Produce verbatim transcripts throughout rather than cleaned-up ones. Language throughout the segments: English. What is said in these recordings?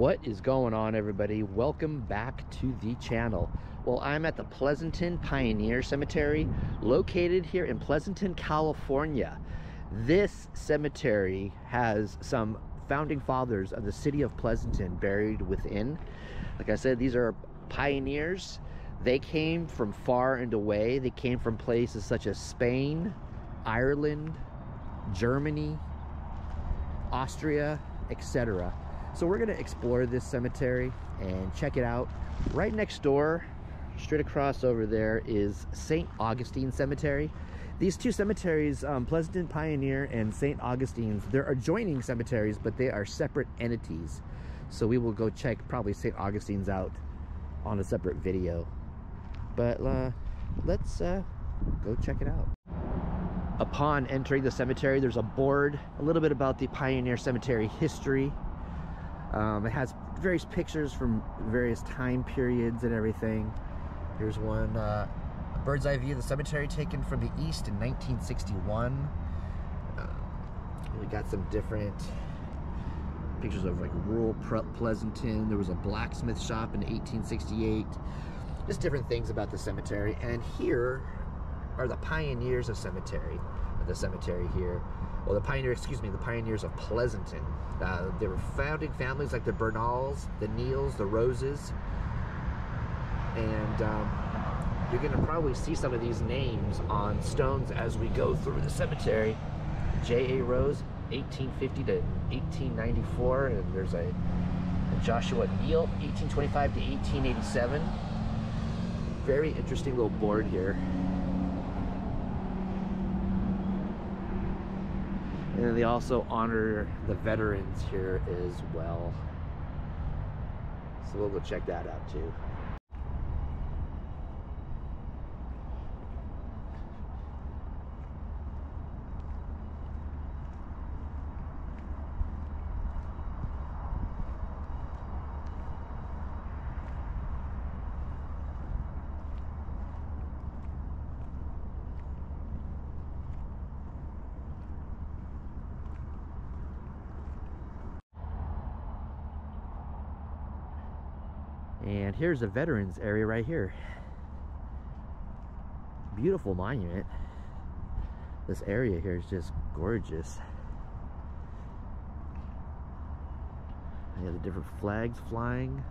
What is going on, everybody? Welcome back to the channel. Well, I'm at the Pleasanton Pioneer Cemetery, located here in Pleasanton, California. This cemetery has some founding fathers of the city of Pleasanton buried within. Like I said, these are pioneers. They came from far and away. They came from places such as Spain, Ireland, Germany, Austria, et cetera. So we're gonna explore this cemetery and check it out. Right next door, straight across over there, is Saint Augustine Cemetery. These two cemeteries, um, Pleasanton Pioneer and Saint Augustine's, they're adjoining cemeteries, but they are separate entities. So we will go check probably Saint Augustine's out on a separate video. But uh, let's uh, go check it out. Upon entering the cemetery, there's a board, a little bit about the Pioneer Cemetery history. Um, it has various pictures from various time periods and everything. Here's one, uh, a bird's eye view of the cemetery taken from the east in nineteen sixty-one. Uh, we got some different pictures of like rural Pleasanton. There was a blacksmith shop in eighteen sixty-eight. Just different things about the cemetery. And here are the pioneers of cemetery, of the cemetery here. Well, the pioneer, excuse me, the pioneers of Pleasanton. Uh, they were founding families like the Bernals, the Neals, the Roses. And um, you're going to probably see some of these names on stones as we go through the cemetery. J A Rose, eighteen fifty to eighteen ninety-four. And there's a, a Joshua Neal, eighteen twenty-five to eighteen eighty-seven. Very interesting little board here. And then they also honor the veterans here as well. So we'll go check that out too. And here's the veterans area right here. Beautiful monument. This area here is just gorgeous. You have the different flags flying.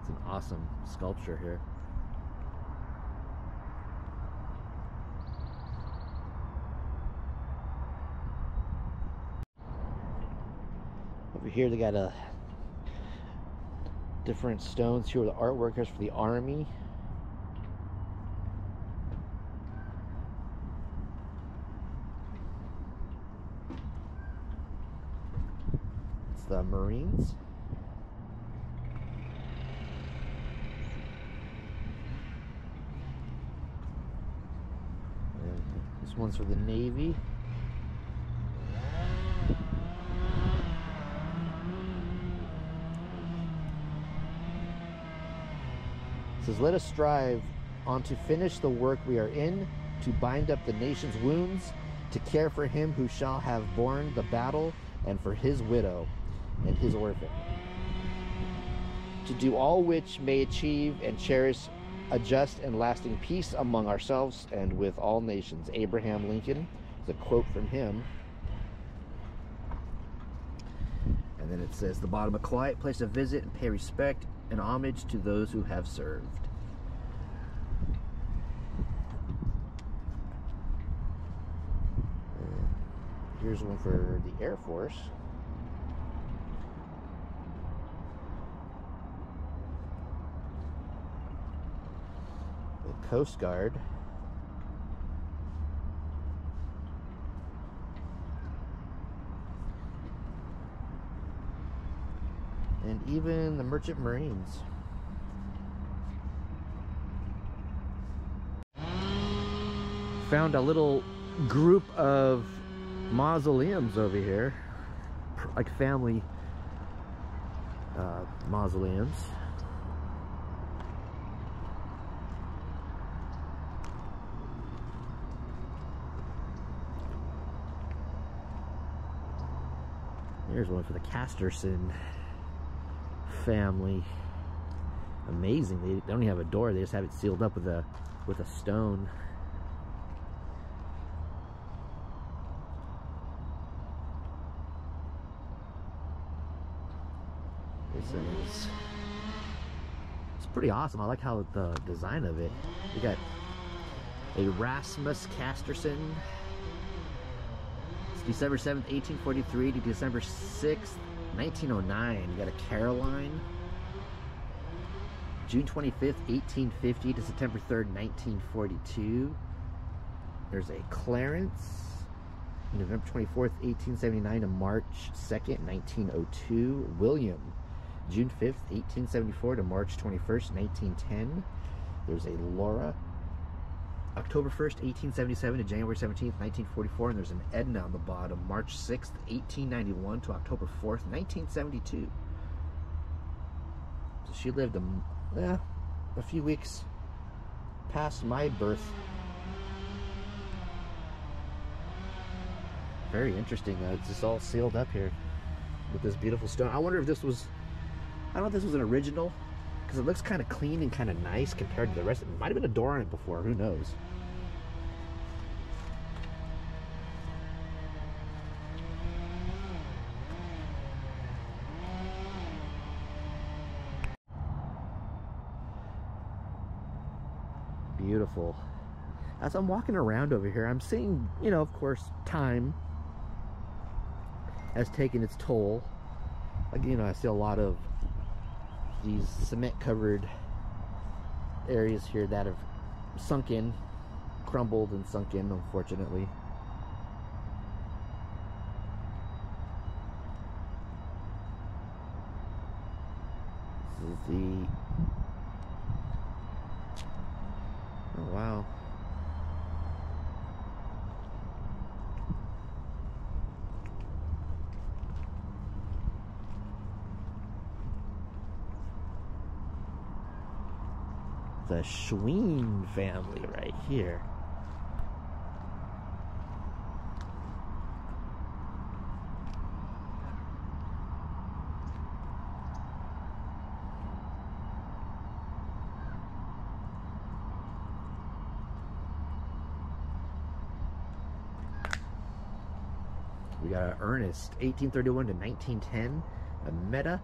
It's an awesome sculpture here. Over here they got a different stones. Here are the artworkers for the army. It's the Marines. And this one's for the Navy. Says, let us strive on to finish the work we are in, to bind up the nation's wounds, to care for him who shall have borne the battle, and for his widow and his orphan, to do all which may achieve and cherish a just and lasting peace among ourselves and with all nations. Abraham Lincoln is a quote from him. And then it says, the bottom, a quiet place to visit and pay respect and homage to those who have served. And here's one for the Air Force. The Coast Guard. And even the Merchant Marines. Found a little group of mausoleums over here, like family uh, mausoleums. Here's one for the Casterson family. Amazingly, they don't even have a door, they just have it sealed up with a with a stone. This is, it's pretty awesome. I like how the design of it. You got Erasmus Casterson. It's December seventh, eighteen forty-three to December sixth, nineteen oh nine. You got a Caroline. June twenty-fifth, eighteen fifty to September third, nineteen forty-two. There's a Clarence. November twenty-fourth, eighteen seventy-nine to March second, nineteen oh two. William. June fifth, eighteen seventy-four to March twenty-first, nineteen ten. There's a Laura. October first, eighteen seventy-seven to January seventeenth, nineteen forty-four. And there's an Edna on the bottom. March sixth, eighteen ninety-one to October fourth, nineteen seventy-two. So she lived a... yeah, a few weeks past my birth. Very interesting. Uh, it's just all sealed up here with this beautiful stone. I wonder if this was, I don't know if this was an original, because it looks kind of clean and kind of nice compared to the rest. It might have been a door on it before, who knows. Beautiful. As I'm walking around over here, I'm seeing, you know, of course, time has taken its toll. Like, you know, I see a lot of these cement covered areas here that have sunk in, crumbled and sunk in, unfortunately. This is the, oh, wow. The Schween family right here. We got Ernest, eighteen thirty-one to nineteen ten. A Meta,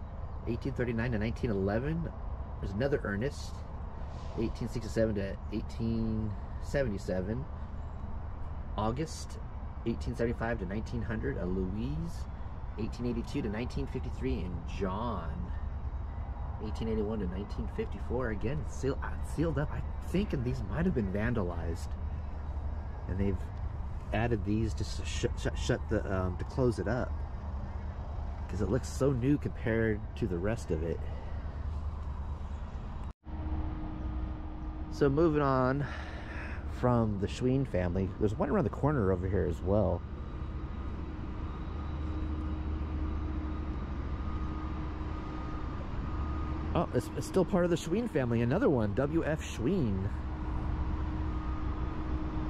eighteen thirty-nine to nineteen eleven. There's another Ernest, eighteen sixty-seven to eighteen seventy-seven. August, eighteen seventy-five to nineteen hundred. A Louise, eighteen eighty-two to nineteen fifty-three. And John, eighteen eighty-one to nineteen fifty-four. Again, seal, sealed up. I think, and these might have been vandalized, and they've added these just to sh sh shut the um, to close it up, because it looks so new compared to the rest of it. So moving on from the Schween family, there's one around the corner over here as well. Oh, it's, it's still part of the Schween family. Another one, W F Schween.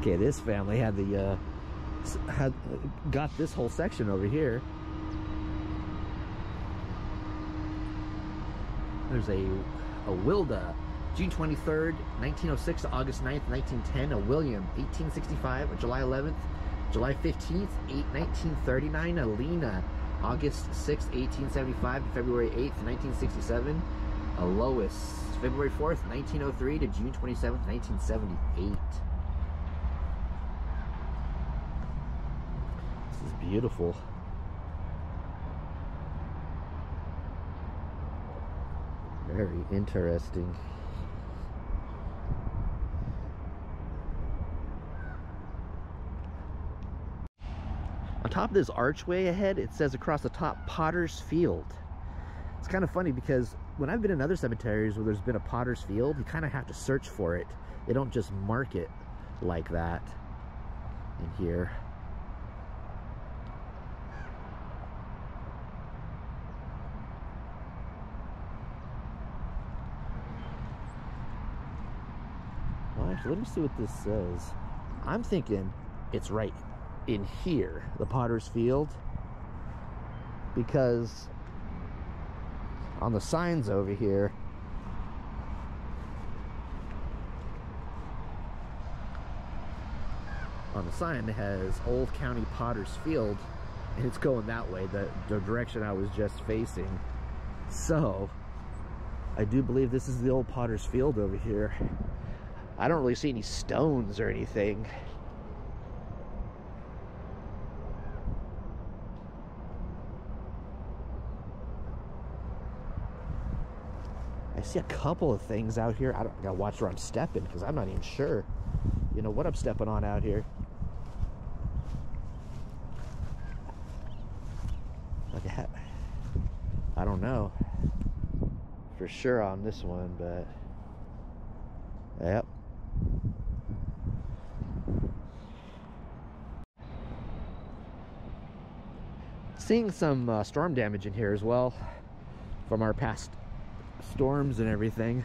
Okay, this family had the uh, had got this whole section over here. There's a a Wilda, June twenty-third, nineteen oh six to August ninth, nineteen ten. A William, eighteen sixty-five, a July eleventh, July fifteenth, nineteen thirty-nine. A Lena, August sixth, eighteen seventy-five to February eighth, nineteen sixty-seven. A Lois, February fourth, nineteen oh three to June twenty-seventh, nineteen seventy-eight. Beautiful. Very interesting. On top of this archway ahead, it says across the top, Potter's Field. It's kind of funny because when I've been in other cemeteries where there's been a Potter's Field, you kind of have to search for it. They don't just mark it like that in here. Let me see what this says. I'm thinking it's right in here, the Potter's Field. because on the signs over here, on the sign it has Old County Potter's Field, and it's going that way, the, the direction I was just facing. So I do believe this is the old Potter's Field over here. I don't really see any stones or anything. I see a couple of things out here. I, don't, I gotta watch where I'm stepping, because I'm not even sure, you know, what I'm stepping on out here. Look at that. I don't know for sure on this one, but yep. Seeing some uh, storm damage in here as well from our past storms and everything.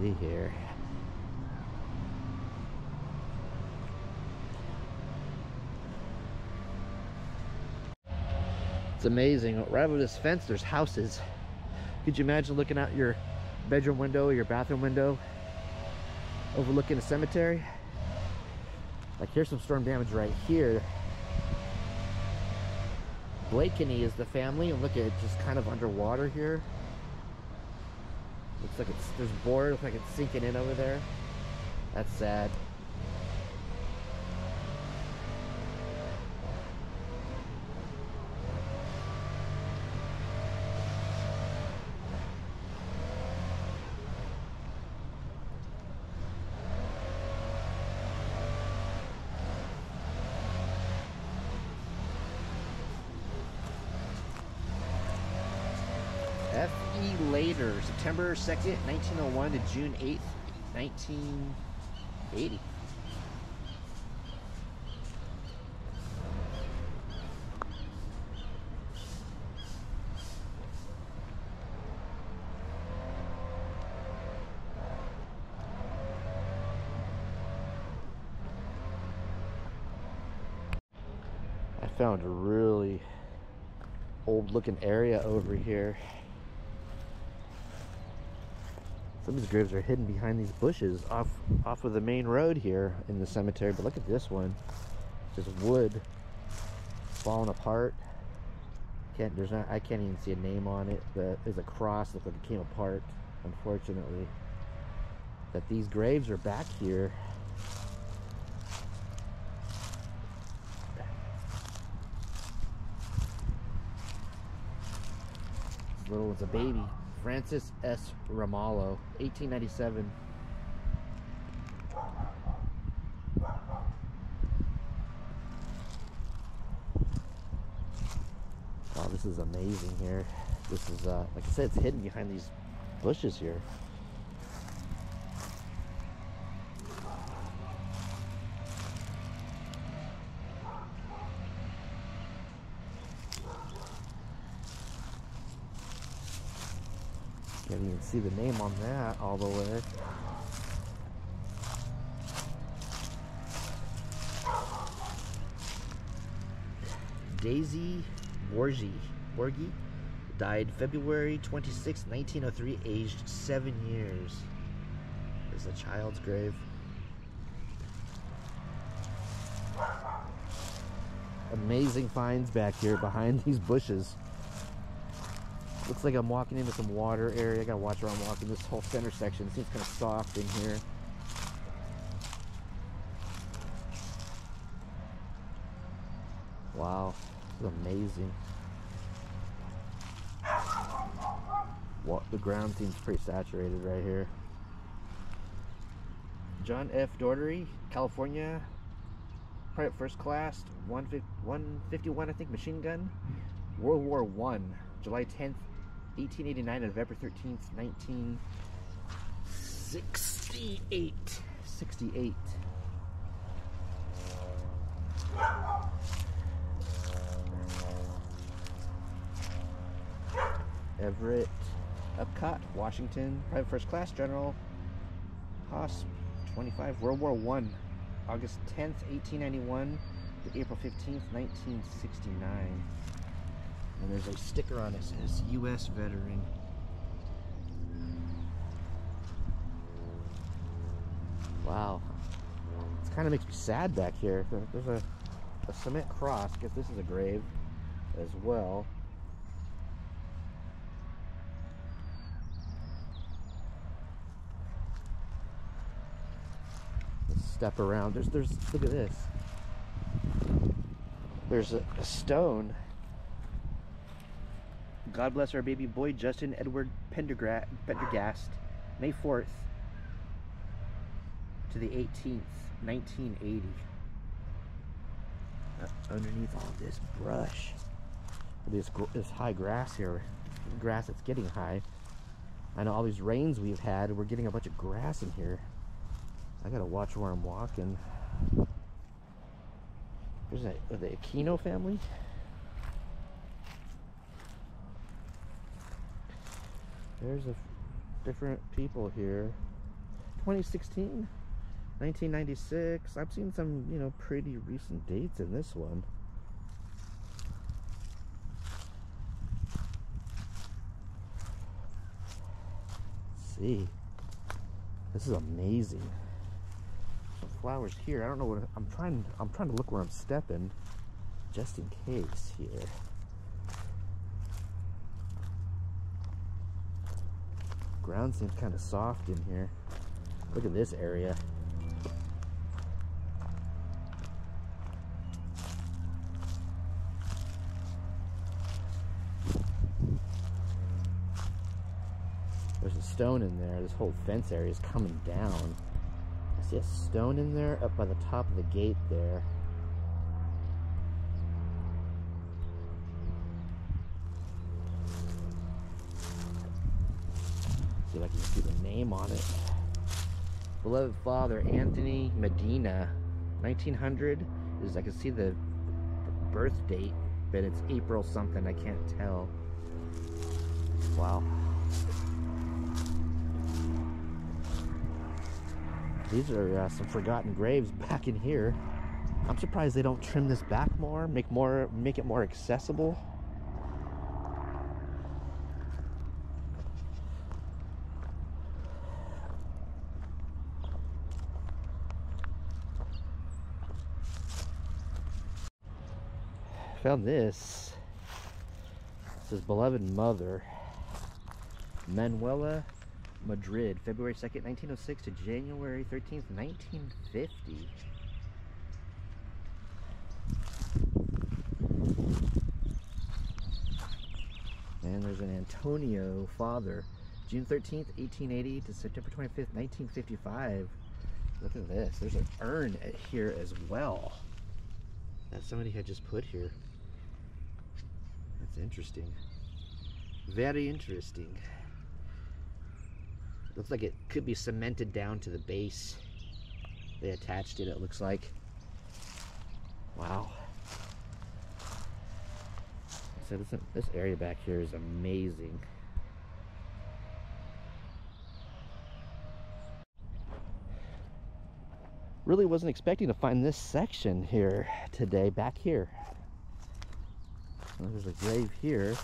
See here. It's amazing. Right over this fence, there's houses. Could you imagine looking out your bedroom window or your bathroom window overlooking a cemetery? Like, here's some storm damage right here. Blakeney is the family, and look at it, just kind of underwater here. Looks like it's, there's board, looks like it's sinking in over there. That's sad. F E later, September second nineteen oh one to June eighth nineteen eighty. I found a really old looking area over here. Some of these graves are hidden behind these bushes off off of the main road here in the cemetery, but look at this one. Just wood falling apart. Can't there's not I can't even see a name on it. The, there's a cross, looks like it came apart, unfortunately. That these graves are back here. This little one's a baby. Francis S. Romalo, eighteen ninety-seven. Wow, this is amazing here. This is, uh, like I said, it's hidden behind these bushes here. Can't even see the name on that all the way. Daisy Borgi, Borgi died February twenty-sixth nineteen oh three, aged seven years. There's a child's grave. Amazing finds back here behind these bushes. Looks like I'm walking into some water area. I gotta watch where I'm walking. This whole center section seems kind of soft in here. Wow, this is amazing. What, the ground seems pretty saturated right here. John F. Daugherty, California, private first class, one fifty-one, I think, machine gun, World War One, July tenth eighteen eighty-nine and November thirteenth nineteen sixty-eight. sixty-eight. Everett, Epcot, Washington, private first class, General Haas, twenty-five, World War One, August tenth, eighteen ninety-one to April fifteenth, nineteen sixty-nine. And there's a sticker on it that says U S Veteran. Wow. It kind of makes me sad back here. There's a, a cement cross. I guess this is a grave as well. Step around. There's, there's, look at this. There's a, a stone. God bless our baby boy, Justin Edward Pendergra Pendergast, May fourth to the eighteenth, nineteen eighty. Uh, underneath all this brush, this, this high grass here, the grass that's getting high. I know all these rains we've had, we're getting a bunch of grass in here. I gotta watch where I'm walking. There's a, the Aquino family. There's a different people here. twenty sixteen, nineteen ninety-six. I've seen some, you know, pretty recent dates in this one. Let's see, this is amazing. Flowers here. I don't know what I'm trying I'm trying to look where I'm stepping just in case here. Ground seems kind of soft in here. Look at this area. There's a stone in there. This whole fence area is coming down. See a stone in there up by the top of the gate there. See if I can see the name on it. Beloved Father Anthony Medina, nineteen hundred. Is I can see the birth date, but it's April something. I can't tell. Wow. These are uh, some forgotten graves back in here. I'm surprised they don't trim this back more, make more, make it more accessible. Found this. It says beloved mother, Manuela Madrid, February second, nineteen oh six to January thirteenth, nineteen fifty. And there's an Antonio father, June thirteenth, eighteen eighty to September twenty-fifth, nineteen fifty-five. Look at this. There's an urn here as well that somebody had just put here. That's interesting. Very interesting. Looks like it could be cemented down to the base. They attached it, it looks like. Wow. So this, this area back here is amazing. Really wasn't expecting to find this section here today, back here. Well, there's a grave here.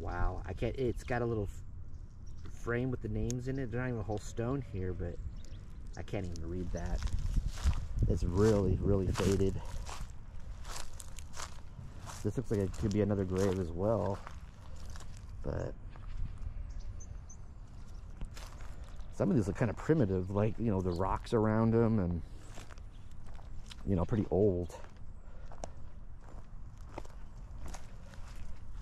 Wow, I can't, it's got a little frame with the names in it. There's not even a whole stone here, but I can't even read that. It's really, really faded. This looks like it could be another grave as well, but some of these are kind of primitive, like, you know, the rocks around them and, you know, pretty old.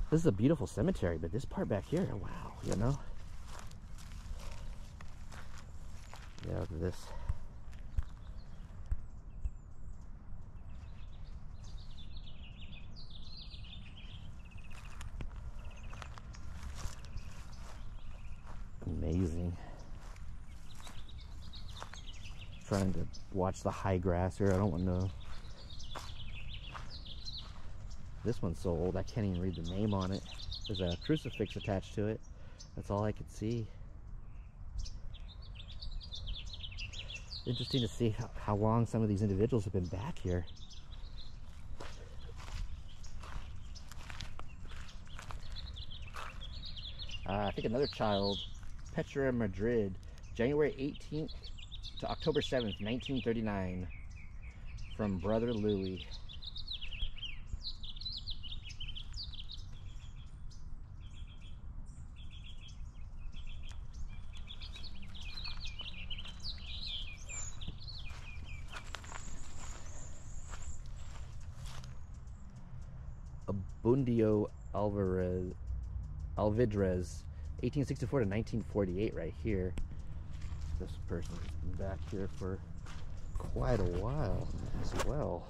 This is a beautiful cemetery, but this part back here, wow, you know? Yeah, look at this. Amazing. Trying to watch the high grass here, I don't want to This one's so old I can't even read the name on it. There's a crucifix attached to it. That's all I could see. Interesting to see how, how long some of these individuals have been back here. Uh, I think another child, Petra Madrid, January eighteenth to October seventh, nineteen thirty-nine, from Brother Louis. Abundio Alvarez, Alvidrez, eighteen sixty-four to nineteen forty-eight, right here. This person's been back here for quite a while as well.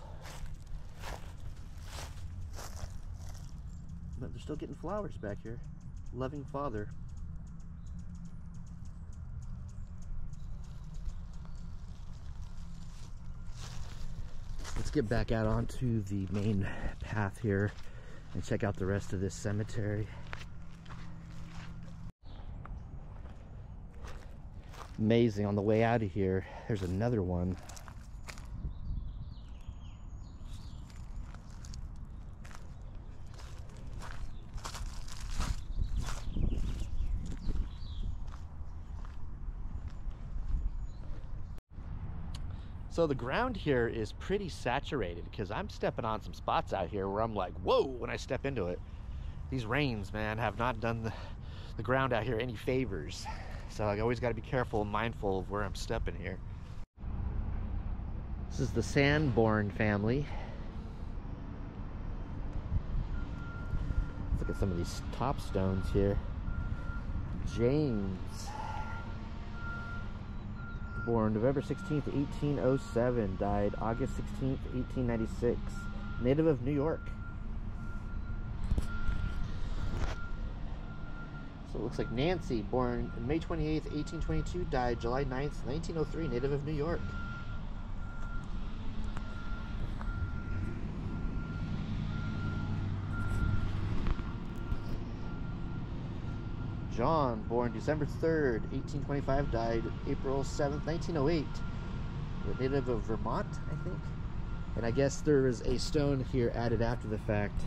But they're still getting flowers back here. Loving Father. Let's get back out onto the main path here and check out the rest of this cemetery. Amazing, on the way out of here, there's another one. So the ground here is pretty saturated because I'm stepping on some spots out here where I'm like, whoa, when I step into it. These rains, man, have not done the, the ground out here any favors. So I always got to be careful and mindful of where I'm stepping here. This is the Sanborn family. Let's look at some of these top stones here. James, born November sixteenth, eighteen oh seven, died August sixteenth, eighteen ninety-six, native of New York. So it looks like Nancy, born May twenty-eighth, eighteen twenty-two, died July ninth, nineteen oh three, native of New York. John, born December third, eighteen twenty-five, died April seventh, nineteen oh eight. The native of Vermont, I think. And I guess there is a stone here added after the fact.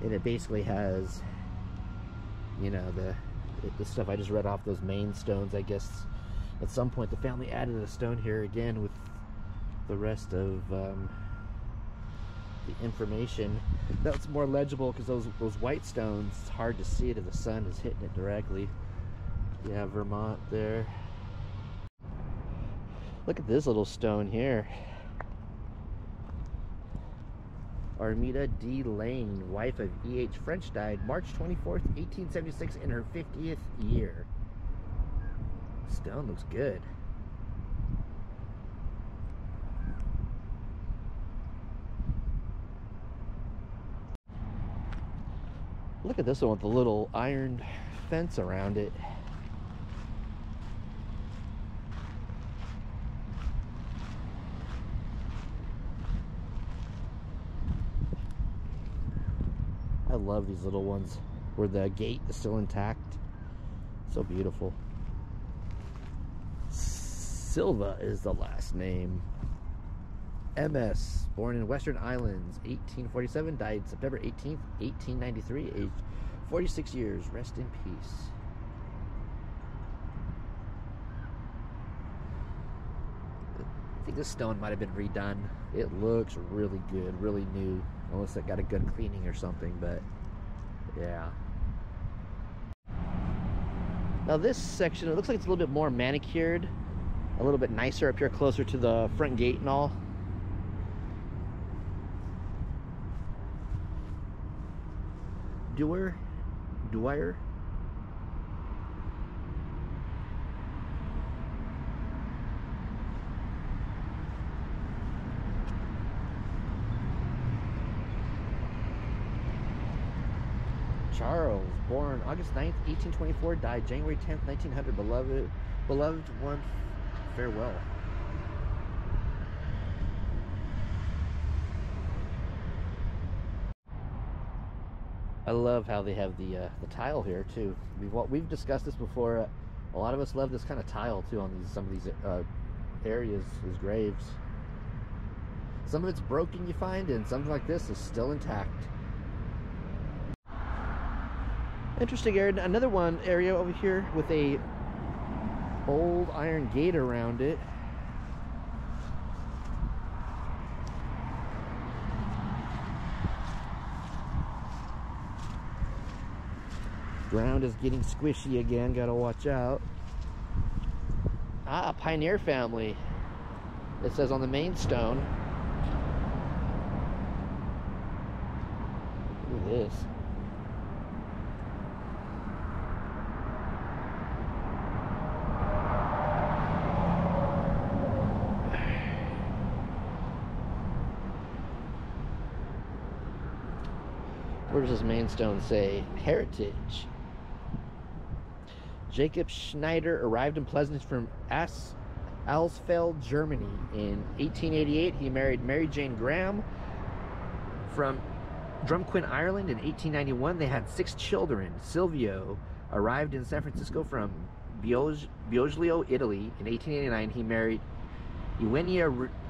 And it basically has, you know, the, the stuff I just read off those main stones. I guess at some point the family added a stone here again with the rest of um, the information. That's more legible because those those white stones, it's hard to see it if the sun is hitting it directly. Yeah, Vermont there. Look at this little stone here. Armida D. Lane, wife of E H French, died March twenty-fourth, eighteen seventy-six, in her fiftieth year. Stone looks good. Look at this one with the little iron fence around it. I love these little ones where the gate is still intact. So beautiful. Silva is the last name. M S, born in Western Islands, eighteen forty-seven, died September eighteenth, eighteen ninety-three, aged forty-six years. Rest in peace. I think this stone might have been redone. It looks really good, really new. Unless it got a good cleaning or something, but yeah. Now this section, it looks like it's a little bit more manicured, a little bit nicer up here, closer to the front gate and all. Dwyer, Dwyer. Charles, born August ninth, eighteen twenty-four, died January tenth, nineteen hundred. Beloved, beloved one, farewell. I love how they have the uh, the tile here too. We've we've discussed this before. Uh, a lot of us love this kind of tile too on these some of these uh, areas, these graves. Some of it's broken, you find, and something like this is still intact. Interesting area. Another one area over here with a old iron gate around it. Ground is getting squishy again, gotta watch out. Ah, Pioneer family. It says on the main stone. Look at this. Where does this main stone say? Heritage. Jacob Schneider arrived in Pleasanton from Alsfeld, Germany in eighteen eighty-eight. He married Mary Jane Graham from Drumquin, Ireland in eighteen ninety-one. They had six children. Silvio arrived in San Francisco from Bioglio, Italy in eighteen eighty-nine. He married Eugenia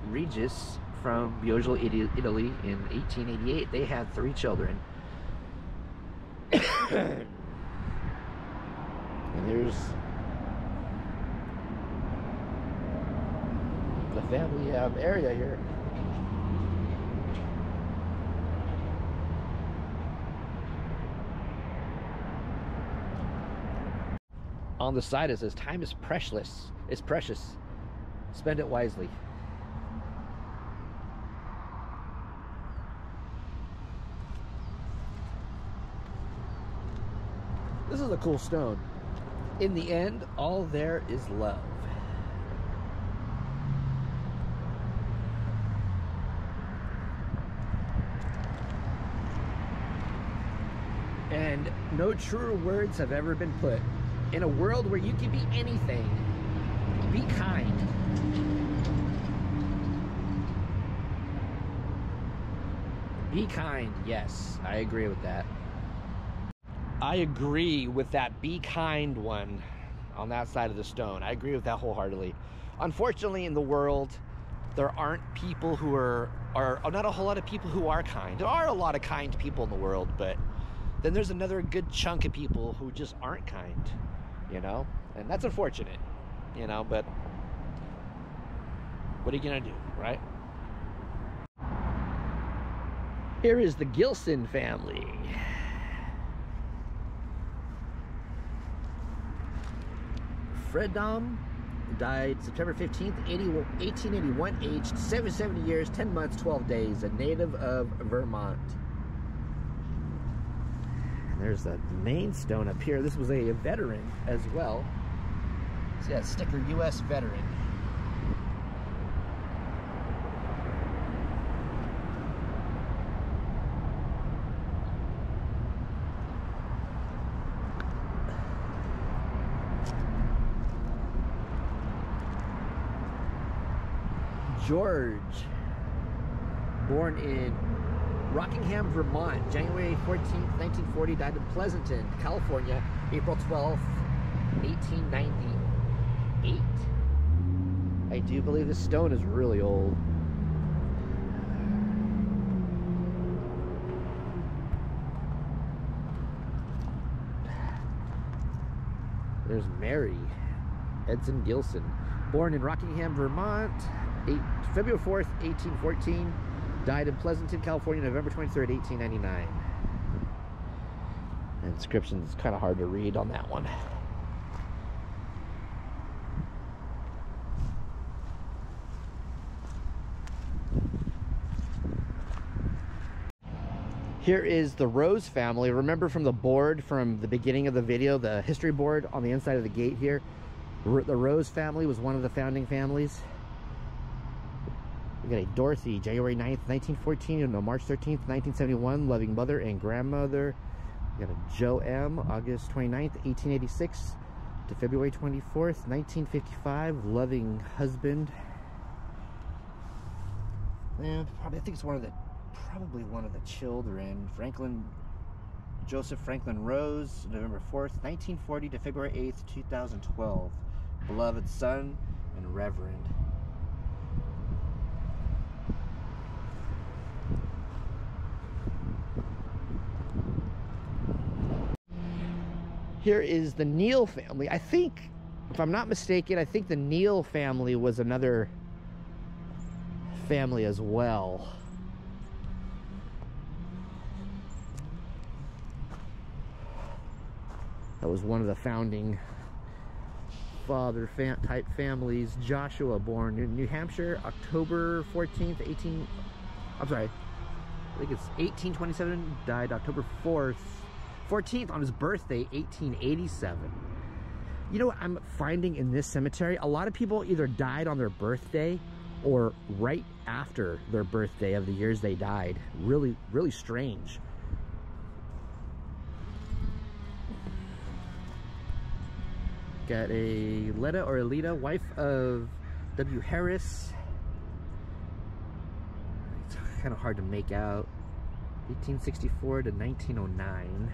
Regis from Bioglio, Italy in eighteen eighty-eight. They had three children. And there's the family um, area here. On the side it says, "Time is precious. It's precious. Spend it wisely." This is a cool stone. In the end, all there is love. And no truer words have ever been put. In a world where you can be anything, be kind. Be kind, yes, I agree with that. I agree with that "be kind" one on that side of the stone. I agree with that wholeheartedly. Unfortunately, in the world, there aren't people who are, are not a whole lot of people who are kind. There are a lot of kind people in the world, but then there's another good chunk of people who just aren't kind, you know? And that's unfortunate, you know, but what are you gonna do, right? Here is the Gilson family. Fredom died September fifteenth, eighteen eighty-one, aged seventy-seven years, ten months, twelve days, a native of Vermont. And there's the main stone up here. This was a veteran as well. So yeah, sticker U S veteran. George, born in Rockingham, Vermont, January fourteenth, nineteen forty, died in Pleasanton, California, April twelfth, eighteen ninety-eight. I do believe this stone is really old. There's Mary Edson Gilson, born in Rockingham, Vermont, Eight, February fourth, eighteen fourteen, died in Pleasanton, California, November twenty-third, eighteen ninety-nine. The inscription is kind of hard to read on that one. Here is the Rose family. Remember from the board from the beginning of the video, the history board on the inside of the gate here? The Rose family was one of the founding families. We got a Dorothy, January ninth, nineteen fourteen, and a March thirteenth, nineteen seventy-one, loving mother and grandmother. We got a Joe M, August twenty-ninth, eighteen eighty-six to February twenty-fourth, nineteen fifty-five, loving husband. And probably, I think it's one of the, probably one of the children, Franklin Joseph Franklin Rose, November fourth, nineteen forty to February eighth, two thousand twelve. Beloved son and reverend. Here is the Neal family. I think, if I'm not mistaken, I think the Neal family was another family as well. That was one of the founding father fam type families. Joshua, born in New Hampshire, October fourteenth, eighteen... I'm sorry. I think it's eighteen twenty-seven. Died October fourth, fourteenth on his birthday, eighteen eighty-seven. You know what I'm finding in this cemetery? A lot of people either died on their birthday or right after their birthday of the years they died. Really, really strange. Got a Letta or Alita, wife of W. Harris. It's kind of hard to make out. eighteen sixty-four to nineteen oh nine.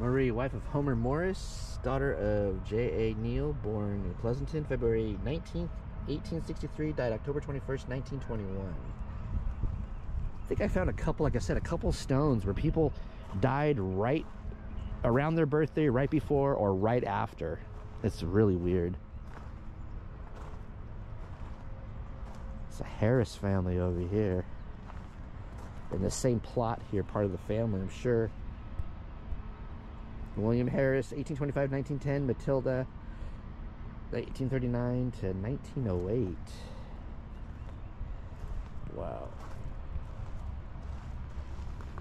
Marie, wife of Homer Morris, daughter of J A Neal, born in Pleasanton, February nineteenth, eighteen sixty-three, died October twenty-first, nineteen twenty-one. I think I found a couple, like I said, a couple stones where people died right around their birthday, right before or right after. It's really weird. It's a Harris family over here. In the same plot here, part of the family, I'm sure. William Harris, eighteen twenty-five to nineteen ten. Matilda, eighteen thirty-nine to nineteen oh eight. Wow.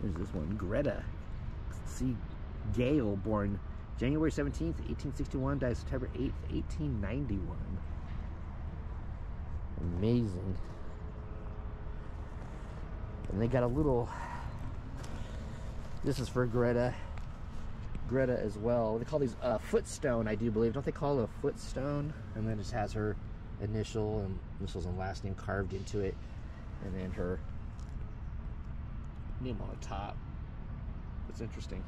There's this one, Greta C. Gale, born January seventeenth, eighteen sixty-one, died September eighth, eighteen ninety-one. Amazing. And they got a little, this is for Greta, Greta as well. They call these uh, footstone, I do believe. Don't they call it a footstone? And then it just has her initial and initials and last name carved into it. And then her name on the top. That's interesting.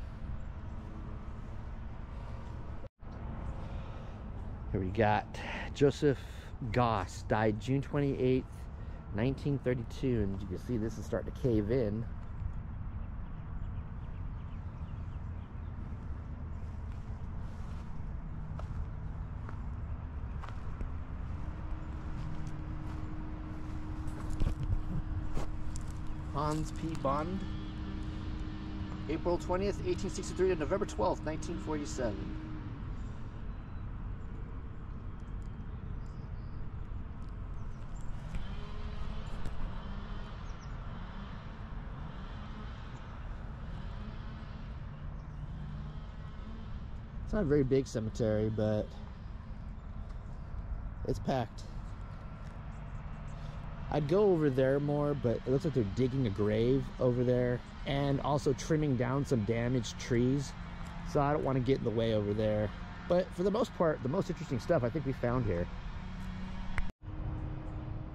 Here we got Joseph Goss, died June twenty-eighth, nineteen thirty-two, and you can see this is starting to cave in. Hans P. Bond, April twentieth, eighteen sixty-three to November twelfth, nineteen forty-seven. It's not a very big cemetery, but it's packed. I'd go over there more, but it looks like they're digging a grave over there and also trimming down some damaged trees. So I don't want to get in the way over there. But for the most part, the most interesting stuff I think we found here.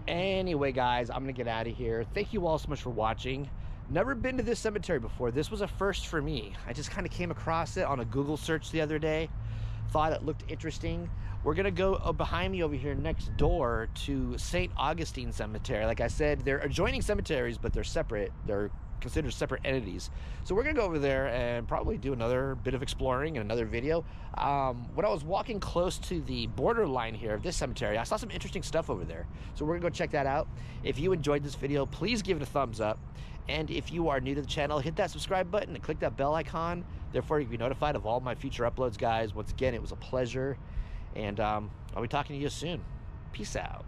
Anyway, guys, I'm going to get out of here. Thank you all so much for watching. Never been to this cemetery before. This was a first for me. I just kind of came across it on a Google search the other day. Thought it looked interesting. We're gonna go uh, behind me over here next door to Saint Augustine Cemetery. Like I said, they're adjoining cemeteries, but they're separate. They're considered separate entities. So we're gonna go over there and probably do another bit of exploring in another video. Um, when I was walking close to the borderline here of this cemetery, I saw some interesting stuff over there. So we're gonna go check that out. If you enjoyed this video, please give it a thumbs up. And if you are new to the channel, hit that subscribe button and click that bell icon. Therefore, you'll be notified of all my future uploads, guys. Once again, it was a pleasure. And um, I'll be talking to you soon. Peace out.